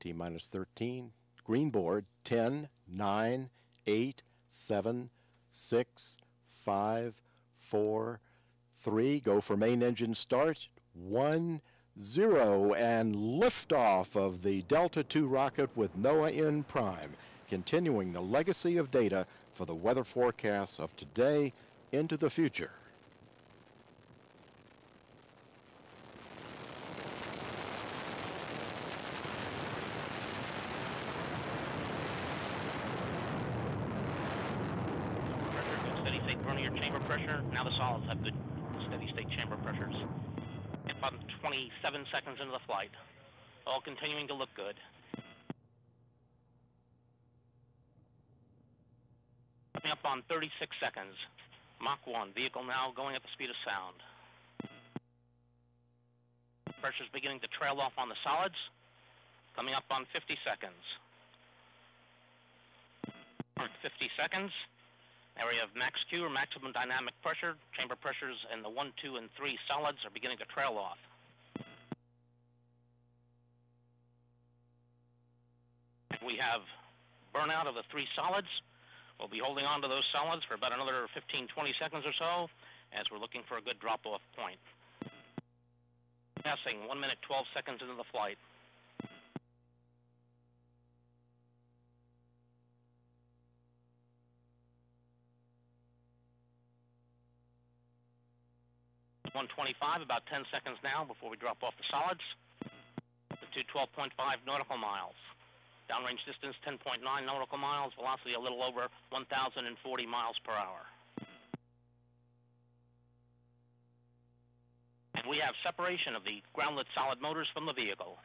T minus 13, green board, 10, 9, 8, 7, 6, 5, 4, 3, go for main engine start, 1, 0, and liftoff of the Delta II rocket with NOAA-N Prime, continuing the legacy of data for the weather forecasts of today into the future. Pressure. Now the solids have good steady state chamber pressures. About 27 seconds into the flight. All continuing to look good. Coming up on 36 seconds. Mach 1, vehicle now going at the speed of sound. Pressure's beginning to trail off on the solids. Coming up on 50 seconds. 50 seconds. Area of Max Q, or maximum dynamic pressure. Chamber pressures in the 1, 2, and 3 solids are beginning to trail off. We have burnout of the 3 solids. We'll be holding on to those solids for about another 15, 20 seconds or so as we're looking for a good drop-off point. Passing 1 minute, 12 seconds into the flight. About 10 seconds now before we drop off the solids. To 12.5 nautical miles. Downrange distance 10.9 nautical miles, velocity a little over 1,040 miles per hour. And we have separation of the groundlet solid motors from the vehicle.